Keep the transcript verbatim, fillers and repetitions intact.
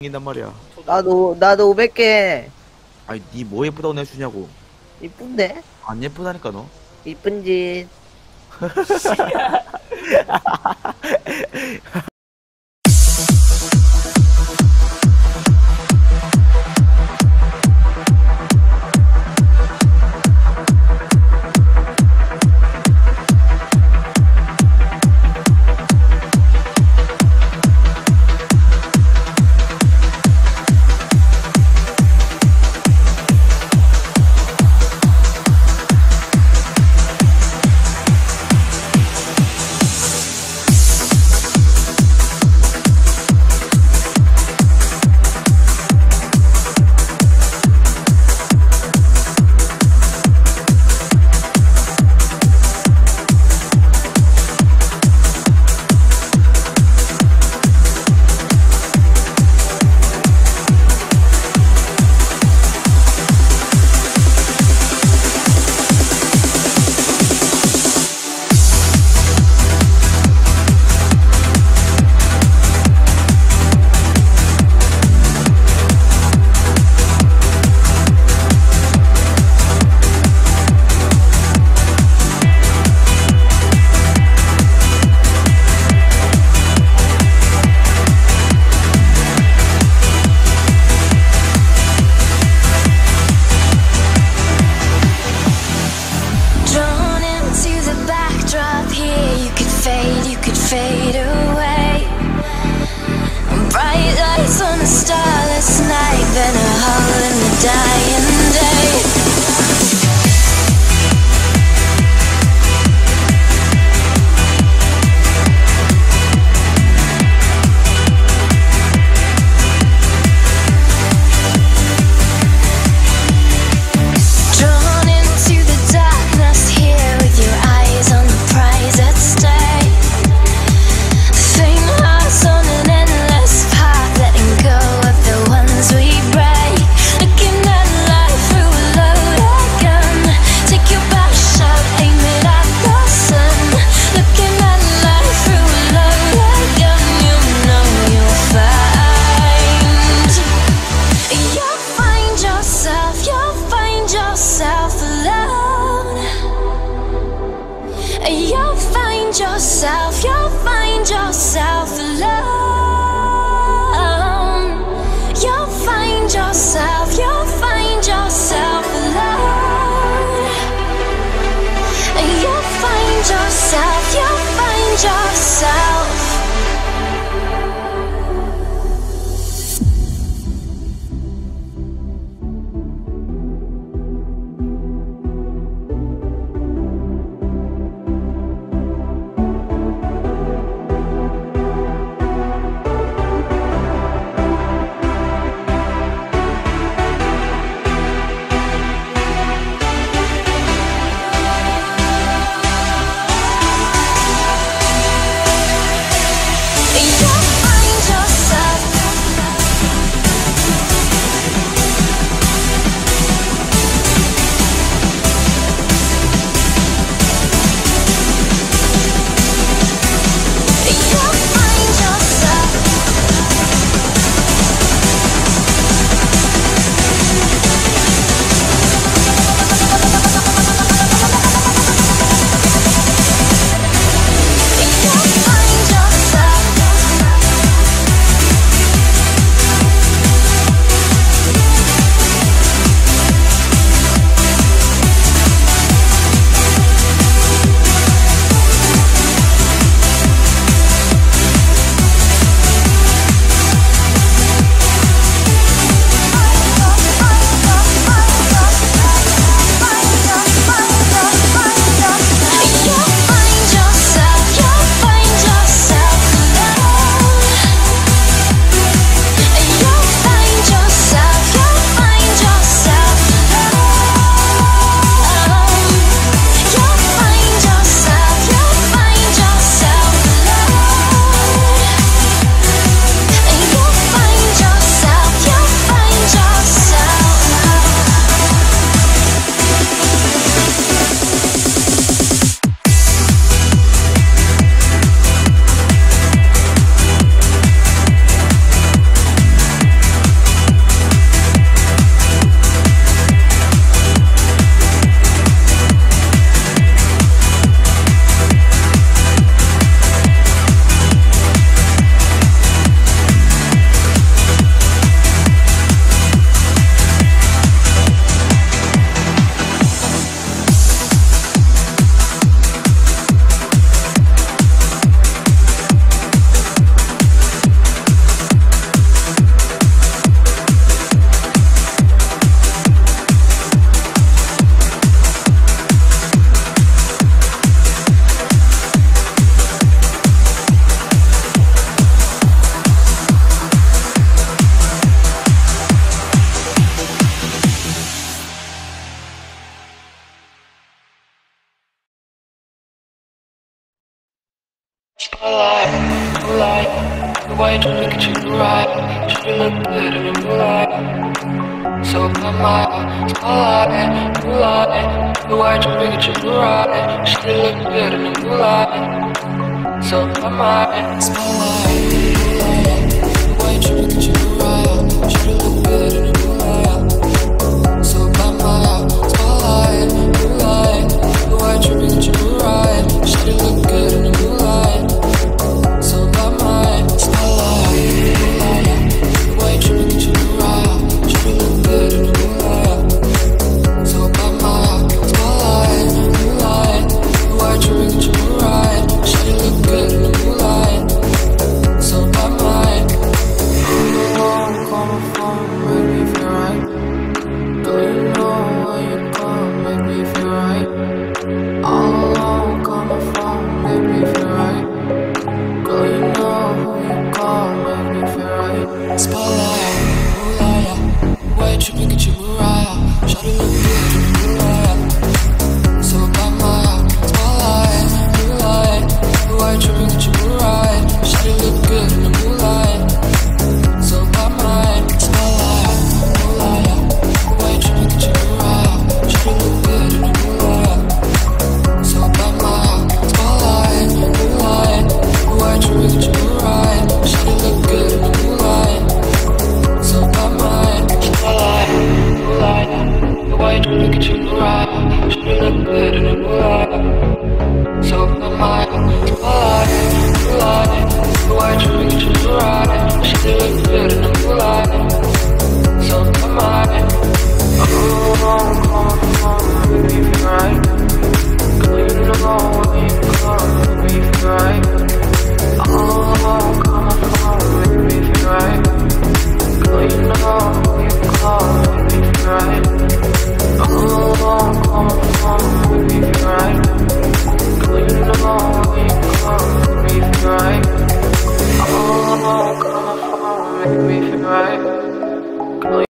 인단 말이야. 나도 나도 오백 개. 아니 니 뭐 예쁘다고 내주냐고. 이쁜데? 안 예쁘다니까 너. 이쁜 짓. So come on, smile at it, blue at it. The white you bring it, you blue at it. Still look good in the blue light. So come on, smile at it, blue at it. The white you bring it, you blue at it. Still look good in the blue light. So come on, smile at it, blue at it. The white you bring it, you blue at it. Still look good in the blue light. So come on, smile at it, blue at it. The white you bring it, you blue at it. Spotlight, ooh la la, white you bring it, you blue light. Shawty look good.